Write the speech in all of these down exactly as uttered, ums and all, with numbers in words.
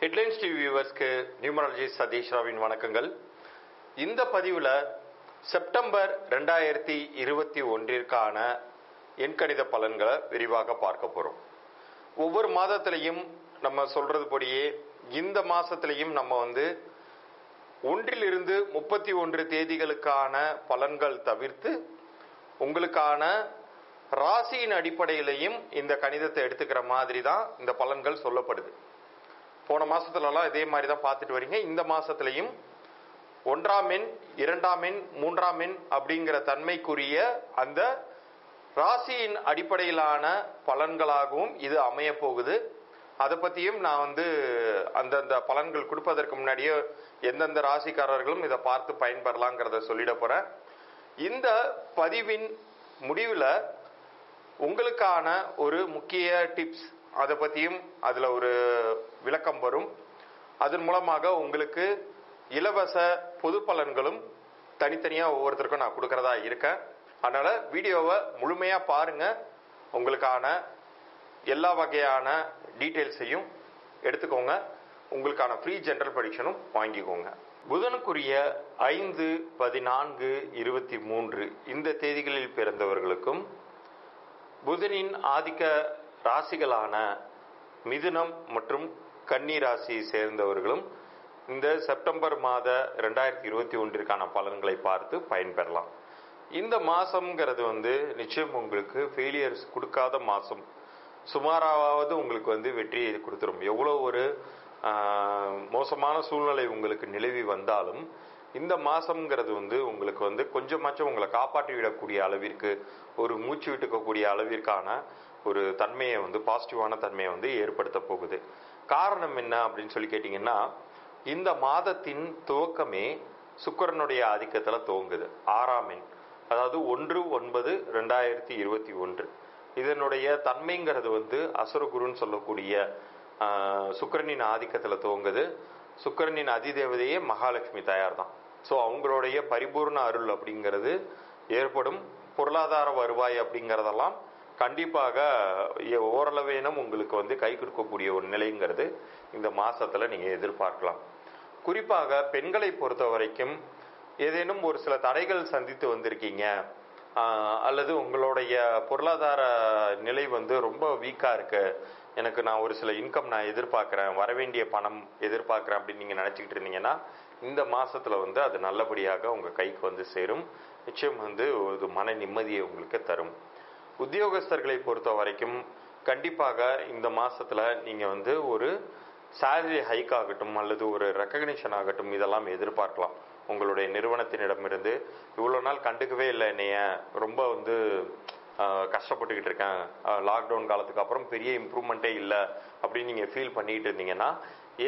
Headlines T V viewers, numerologist Sadish Ravin Vanakangal. In the Padula, September Rendaerti Irvati Wondirkana, Enkadi the Palanga, Virivaka Parkaporo. Over Madathalayim, Nama Soldra Podie, in the Masathalayim Namande, Undilirundu, Mupati Wundri Tedigalakana, Palangal Tavirthu, Ungalakana, Rasi in Adipadalayim, in the Kanida Tedikra Madrida, in the Palangal Solapadu. போன மாசத்துலலாம் இதே மாதிரி தான் பார்த்துட்டு வரீங்க. இந்த மாசத்துலயும் ஒன்றாம் எண், இரண்டாம் எண், மூன்றாம் எண் அப்படிங்கற தன்மைக்குரிய அந்த ராசியின் அடிப்படையிலான பலன்களாகவும் இது அமைய போகுது. அத பத்தியும் நான் வந்து அந்த அந்த பலன்கள் கொடுப்பதற்கு முன்னாடியே எந்தெந்த ராசிக்காரர்களும் இத பார்த்து பயன்பெறலாம்ங்கறத சொல்லிட போறேன். இந்த பதிவின் முடிவுல உங்களுக்கான ஒரு முக்கிய டிப்ஸ் அத பத்தியும் அதுல ஒரு விளக்கம் வரும். அதன் மூலமாக உங்களுக்கு இலவச பொது பலன்களும் தனித்தனியா ஒவ்வொருத்தருக்கும் நான் கொடுக்கறதா இருக்கேன். அதனால வீடியோவை முழுமையா பாருங்க. உங்களுக்கான எல்லா வகையான டீடைல்ஸையும் எடுத்துக்கோங்க. உங்களுக்கான ஃப்ரீ ஜெனரல் ப்ரெடிக்ஷனும் வாங்கிக்கோங்க. புதனுக்குரிய ஐந்து பதினான்கு இருபத்தி மூன்று இந்த தேதிகளில் பிறந்தவர்களுக்கும் புதனின் ஆதிக்க ராசிகளான மிதுனம் மற்றும் கன்னி ராசியை சேர்ந்தவர்களும் இந்த செப்டம்பர் மாத இரண்டாயிரத்தி இருபத்தி ஒன்று க்கான பலன்களை பார்த்து பயன்பெறலாம். இந்த மாசம்ங்கிறது வந்து நிச்சயம் உங்களுக்கு ஃபெயிலியர்ஸ் கொடுக்காத மாசம். சுமாராவது உங்களுக்கு வந்து வெற்றியை கொடுத்துரும். எவ்வளோ ஒரு மோசமான சூழ்நிலை உங்களுக்கு நிலவி வந்தாலும் இந்த மாசம்ங்கிறது வந்து உங்களுக்கு வந்து கொஞ்சமாச்சும் உங்களை காப்பாற்றி விடக்கூடிய அளவிற்கு ஒரு மூச்சு விட்டுக்கக்கூடிய அளவிற்கான ஒரு தன்மையை வந்து பாசிட்டிவான தன்மையை வந்து ஏற்படுத்த போகுது. காரணம் என்ன அப்படின்னு சொல்லி கேட்டிங்கன்னா, இந்த மாதத்தின் துவக்கமே சுக்கிரனுடைய ஆதிக்கத்தில் துவங்குது. ஆறாம் எண், அதாவது ஒன்று ஒன்பது ரெண்டாயிரத்தி இருபத்தி ஒன்று இதனுடைய தன்மைங்கிறது வந்து அசுரகுருன்னு சொல்லக்கூடிய சுக்கிரனின் ஆதிக்கத்தில் துவங்குது. சுக்கிரனின் அதிதேவதையே மகாலட்சுமி தயார் தான். ஸோ அவங்களுடைய பரிபூர்ண அருள் அப்படிங்கிறது ஏற்படும். பொருளாதார வருவாய் அப்படிங்கிறதெல்லாம் கண்டிப்பாக ஓரளவேனும் உங்களுக்கு வந்து கை கொடுக்கக்கூடிய ஒரு நிலைங்கிறது இந்த மாசத்துல நீங்க எதிர்பார்க்கலாம். குறிப்பாக பெண்களை பொறுத்த வரைக்கும் ஏதேனும் ஒரு சில தடைகள் சந்தித்து வந்திருக்கீங்க, அல்லது உங்களுடைய பொருளாதார நிலை வந்து ரொம்ப வீக்கா இருக்கு, எனக்கு நான் ஒரு சில இன்கம் நான் எதிர்பார்க்கிறேன், வரவேண்டிய பணம் எதிர்பார்க்கிறேன் அப்படின்னு நீங்க நினைச்சுக்கிட்டு இருந்தீங்கன்னா இந்த மாசத்துல வந்து அது நல்லபடியாக உங்க கைக்கு வந்து சேரும். நிச்சயம் வந்து ஒரு மன நிம்மதியை உங்களுக்கு தரும். உத்தியோகஸ்தர்களை பொறுத்த வரைக்கும் கண்டிப்பாக இந்த மாசத்துல நீங்க வந்து ஒரு சேலரி ஹைக் ஆகட்டும் அல்லது ஒரு ரெக்கக்னிஷன் ஆகட்டும் இதெல்லாம் எதிர்பார்க்கலாம். உங்களுடைய நிறுவனத்தினிடமிருந்து இவ்வளோ நாள் கண்டுக்கவே இல்லை என்னைய, ரொம்ப வந்து கஷ்டப்பட்டுக்கிட்டு இருக்கேன், லாக்டவுன் காலத்துக்கு அப்புறம் பெரிய இம்ப்ரூவ்மெண்ட்டே இல்லை அப்படின்னு நீங்கள் ஃபீல் பண்ணிக்கிட்டு இருந்தீங்கன்னா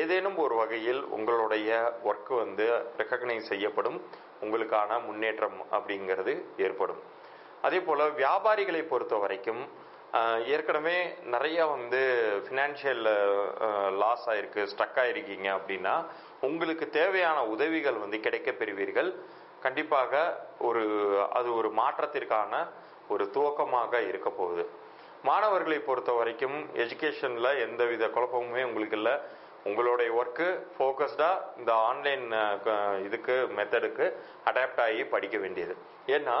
ஏதேனும் ஒரு வகையில் உங்களுடைய ஒர்க்கு வந்து ரெக்கக்னைஸ் செய்யப்படும். உங்களுக்கான முன்னேற்றம் அப்படிங்கிறது ஏற்படும். அதே போல் வியாபாரிகளை பொறுத்த வரைக்கும் ஏற்கனவே நிறையா வந்து ஃபினான்ஷியல் லாஸ் ஆகிருக்கு, ஸ்ட்ரக் ஆகிருக்கீங்க அப்படின்னா உங்களுக்கு தேவையான உதவிகள் வந்து கிடைக்க பெறுவீர்கள். கண்டிப்பாக ஒரு அது ஒரு மாற்றத்திற்கான ஒரு துவக்கமாக இருக்க போகுது. மாணவர்களை பொறுத்த வரைக்கும் எஜுகேஷனில் எந்தவித குழப்பமுமே உங்களுக்கு இல்லை. உங்களுடைய ஒர்க்கு ஃபோக்கஸ்டாக இந்த ஆன்லைன் இதுக்கு மெத்தடுக்கு அடாப்ட் ஆகி படிக்க வேண்டியது. ஏன்னா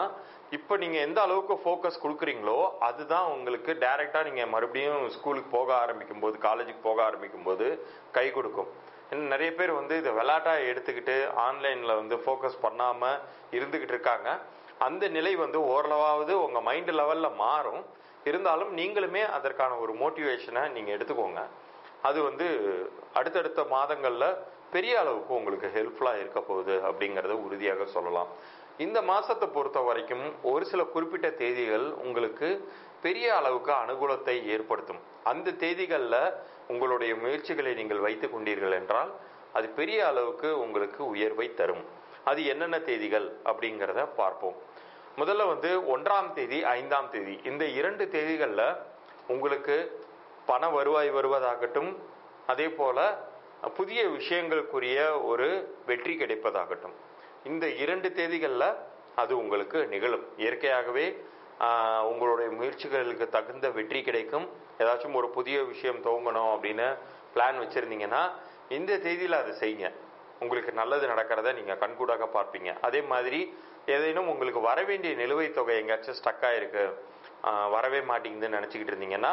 இப்போ நீங்கள் எந்த அளவுக்கு ஃபோக்கஸ் கொடுக்குறீங்களோ அதுதான் உங்களுக்கு டைரெக்டாக நீங்கள் மறுபடியும் ஸ்கூலுக்கு போக ஆரம்பிக்கும் போது, காலேஜுக்கு போக ஆரம்பிக்கும் போது கை கொடுக்கும். நிறைய பேர் வந்து இதை விளையாட்டாக எடுத்துக்கிட்டு ஆன்லைனில் வந்து ஃபோக்கஸ் பண்ணாமல் இருந்துக்கிட்டு இருக்காங்க. அந்த நிலை வந்து ஓரளவாவது உங்கள் மைண்டு லெவலில் மாறும். இருந்தாலும் நீங்களுமே அதற்கான ஒரு மோட்டிவேஷனை நீங்கள் எடுத்துக்கோங்க. அது வந்து அடுத்தடுத்த மாதங்களில் பெரிய அளவுக்கு உங்களுக்கு ஹெல்ப்ஃபுல்லாக இருக்க போகுது அப்படிங்கிறத உறுதியாக சொல்லலாம். இந்த மாதத்தை பொறுத்த வரைக்கும் ஒரு சில குறிப்பிட்ட தேதிகள் உங்களுக்கு பெரிய அளவுக்கு அனுகூலத்தை ஏற்படுத்தும். அந்த தேதிகளில் உங்களுடைய முயற்சிகளை நீங்கள் வைத்து கொண்டீர்கள் என்றால் அது பெரிய அளவுக்கு உங்களுக்கு உயர்வை தரும். அது என்னென்ன தேதிகள் அப்படிங்கிறத பார்ப்போம். முதல்ல வந்து ஒன்றாம் தேதி, ஐந்தாம் தேதி இந்த இரண்டு தேதிகளில் உங்களுக்கு பண வருவாய் வருவதாகட்டும், அதே போல புதிய விஷயங்களுக்குரிய ஒரு வெற்றி கிடைப்பதாகட்டும் இந்த இரண்டு தேதிகளில் அது உங்களுக்கு நிகழும். இயற்கையாகவே உங்களுடைய முயற்சிகளுக்கு தகுந்த வெற்றி கிடைக்கும். ஏதாச்சும் ஒரு புதிய விஷயம் துவங்கணும் அப்படின்னு பிளான் வச்சுருந்தீங்கன்னா இந்த தேதியில் அதை செய்யுங்க. உங்களுக்கு நல்லது நடக்கிறத நீங்கள் கண்கூடாக பார்ப்பீங்க. அதே மாதிரி ஏதேனும் உங்களுக்கு வரவேண்டிய நிலுவைத் தொகை எங்கேயாச்சும் ஸ்டக்காக இருக்கு, வரவே மாட்டேங்குதுன்னு நினச்சிக்கிட்டு இருந்தீங்கன்னா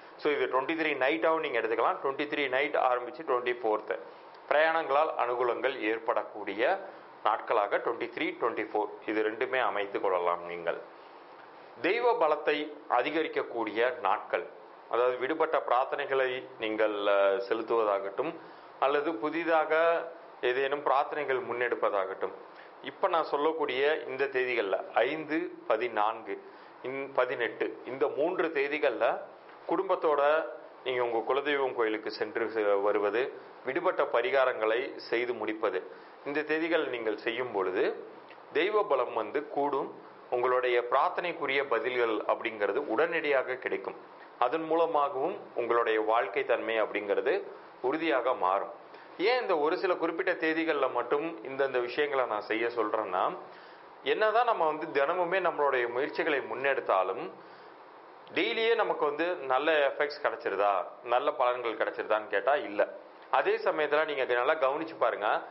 ஸோ இது டுவெண்ட்டி த்ரீ நைட்டாகவும் நீங்கள் எடுத்துக்கலாம். டுவெண்ட்டி த்ரீ நைட் ஆரம்பித்து டுவெண்ட்டி ஃபோர்த்து பிரயாணங்களால் அனுகூலங்கள் ஏற்படக்கூடிய நாட்களாக டுவெண்ட்டி த்ரீ டுவெண்ட்டி ஃபோர் இது ரெண்டுமே அமைத்து கொள்ளலாம். நீங்கள் தெய்வ பலத்தை அதிகரிக்கக்கூடிய நாட்கள், அதாவது விடுபட்ட பிரார்த்தனைகளை நீங்கள் செலுத்துவதாகட்டும் அல்லது புதிதாக ஏதேனும் பிரார்த்தனைகள் முன்னெடுப்பதாகட்டும், இப்போ நான் சொல்லக்கூடிய இந்த தேதிகளில் ஐந்து பதினான்கு இன் பதினெட்டு இந்த மூன்று தேதிகளில் குடும்பத்தோட நீங்கள் உங்கள் குலதெய்வம் கோயிலுக்கு சென்று வருவது, விடுபட்ட பரிகாரங்களை செய்து முடிப்பது, இந்த தேதிகள் நீங்கள் செய்யும் பொழுது தெய்வ பலம் வந்து கூடும். உங்களுடைய பிரார்த்தனைக்குரிய பதில்கள் அப்படிங்கிறது உடனடியாக கிடைக்கும். அதன் மூலமாகவும் உங்களுடைய வாழ்க்கை தன்மை அப்படிங்கிறது உறுதியாக மாறும். ஏன் இந்த ஒரு சில குறிப்பிட்ட தேதிகளில் மட்டும் இந்தந்த விஷயங்களை நான் செய்ய சொல்கிறேன்னா, என்னதான் நம்ம வந்து தினமுமே நம்மளுடைய முயற்சிகளை முன்னெடுத்தாலும் டெய்லியே நமக்கு வந்து நல்ல எஃபெக்ட்ஸ் கிடைச்சிருதா, நல்ல பலன்கள் கிடைச்சிருதான்னு கேட்டால் இல்லை. அதே சமயத்தில் நீங்கள் நல்லா கவனித்து பாருங்கள்,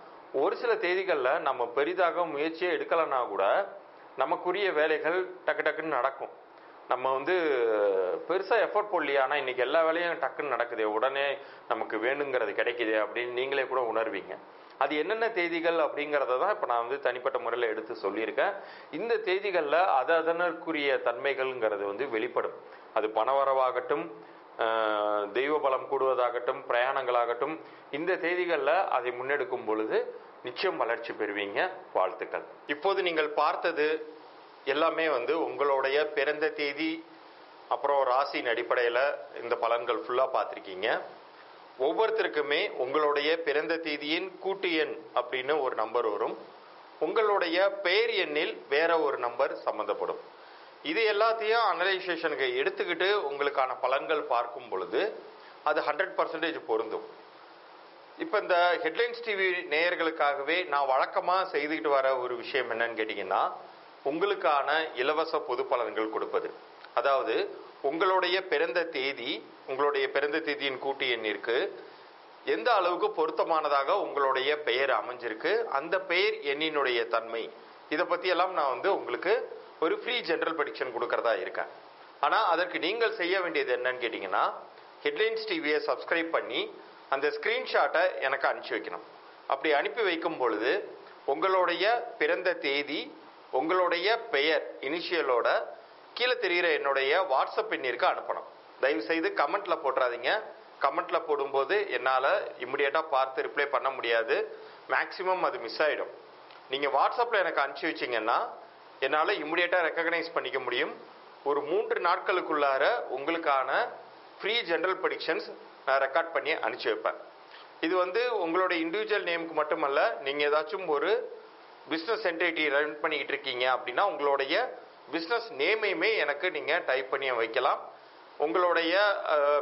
ஒரு சில தேதிகளில் நம்ம பெரிதாக முயற்சியை எடுக்கலைன்னா கூட நமக்குரிய வேலைகள் டக்கு டக்குன்னு நடக்கும். நம்ம வந்து பெருசாக எஃபர்ட் போடலையா, ஆனால் இன்றைக்கி எல்லா வேலையும் டக்குன்னு நடக்குது, உடனே நமக்கு வேணுங்கிறது கிடைக்குது அப்படின்னு நீங்களே கூட உணர்வீங்க. அது என்னென்ன தேதிகள் அப்படிங்கிறத தான் இப்போ நான் வந்து தனிப்பட்ட முறையில் எடுத்து சொல்லியிருக்கேன். இந்த தேதிகளில் அது அதனற்குரிய தன்மைகள்ங்கிறது வந்து வெளிப்படும். அது பணவரவாகட்டும், தெய்வ பலம் கூடுவதாகட்டும், பிரயாணங்களாகட்டும், இந்த தேதிகளில் அதை முன்னெடுக்கும் பொழுது நிச்சயம் வளர்ச்சி பெறுவீங்க. வாழ்த்துக்கள். இப்போது நீங்கள் பார்த்தது எல்லாமே வந்து உங்களுடைய பிறந்த தேதி அப்புறம் ராசியின் அடிப்படையில் இந்த பலன்கள் ஃபுல்லாக பார்த்துருக்கீங்க. ஒவ்வொருத்தருக்குமே உங்களுடைய பிறந்த தேதியின் கூட்டு எண் அப்படின்னு ஒரு நம்பர் வரும். உங்களுடைய பெயர் எண்ணில் வேற ஒரு நம்பர் சம்மந்தப்படும். இது எல்லாத்தையும் அனலைசேஷனுக்கு எடுத்துக்கிட்டு உங்களுக்கான பலன்கள் பார்க்கும் பொழுது அது ஹண்ட்ரட் பர்சன்டேஜ் பொருந்தும். இப்போ இந்த ஹெட்லைன்ஸ் டிவி நேயர்களுக்காகவே நான் வழக்கமாக செய்துக்கிட்டு வர ஒரு விஷயம் என்னன்னு கேட்டிங்கன்னா, உங்களுக்கான இலவச பொது பலன்கள் கொடுப்பது. அதாவது உங்களுடைய பிறந்த தேதி உங்களுடைய பிறந்த தேதியின் கூட்டு எண்ணிற்கு எந்த அளவுக்கு பொருத்தமானதாக உங்களுடைய பெயர் அமைஞ்சிருக்கு, அந்த பெயர் எண்ணினுடைய தன்மை, இதை பற்றியெல்லாம் நான் வந்து உங்களுக்கு ஒரு ஃப்ரீ ஜென்ரல் ப்ரெடிக்ஷன் கொடுக்கறதா இருக்கேன். ஆனால் அதற்கு நீங்கள் செய்ய வேண்டியது என்னன்னு கேட்டிங்கன்னா, ஹெட்லைன்ஸ் டிவியை சப்ஸ்கிரைப் பண்ணி அந்த ஸ்க்ரீன்ஷாட்டை எனக்கு அனுப்பிச்சி வைக்கணும். அப்படி அனுப்பி வைக்கும் பொழுது உங்களுடைய பிறந்த தேதி உங்களுடைய பெயர் இனிஷியலோட கீழே தெரிகிற என்னுடைய வாட்ஸ்அப் எண்ணிற்கு அனுப்பணும். தயவுசெய்து கமெண்ட்டில் போட்டுறாதீங்க. கமெண்ட்டில் போடும்போது என்னால் இம்மிடியேட்டாக பார்த்து ரிப்ளை பண்ண முடியாது, மேக்ஸிமம் அது மிஸ் ஆகிடும். நீங்கள் வாட்ஸ்அப்பில் எனக்கு அனுப்பிச்சி வச்சிங்கன்னா என்னால் இம்மிடியேட்டாக ரெக்கக்னைஸ் பண்ணிக்க முடியும். ஒரு மூன்று நாட்களுக்குள்ளார உங்களுக்கான ஃப்ரீ ஜென்ரல் ப்ரெடிக்ஷன்ஸ் நான் ரெக்கார்ட் பண்ணி அனுப்பிச்சி வைப்பேன். இது வந்து உங்களுடைய இண்டிவிஜுவல் நேமுக்கு மட்டுமல்ல, நீங்கள் ஏதாச்சும் ஒரு பிஸ்னஸ் என்டிட்டி ரன் பண்ணிக்கிட்டு இருக்கீங்க அப்படின்னா உங்களுடைய பிஸ்னஸ் நேமையுமே எனக்கு நீங்கள் டைப் பண்ணி வைக்கலாம். உங்களுடைய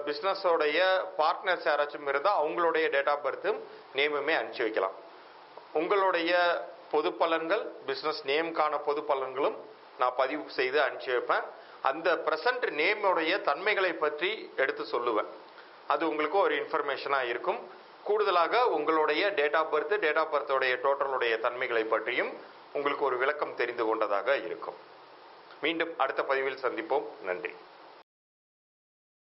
பிஸ்னஸோடைய பார்ட்னர்ஸ் யாராச்சும் இருந்தால் அவங்களுடைய டேட் ஆஃப் பர்த்தும் நேமுமே அனுப்பிச்சி வைக்கலாம். உங்களுடைய பொது பலன்கள், பிஸ்னஸ் நேமுக்கான பொது பலன்களும் நான் பதிவு செய்து அனுப்பிச்சி வைப்பேன். அந்த ப்ரெசன்ட் நேமுடைய தன்மைகளை பற்றி எடுத்து சொல்லுவேன். அது உங்களுக்கு ஒரு இன்ஃபர்மேஷனாக இருக்கும். கூடுதலாக உங்களுடைய date of birth, date of பர்த்தோடைய டோட்டலுடைய தன்மைகளை பற்றியும் உங்களுக்கு ஒரு விளக்கம் தெரிந்து கொண்டதாக இருக்கும். மீண்டும் அடுத்த பதிவில் சந்திப்போம். நன்றி.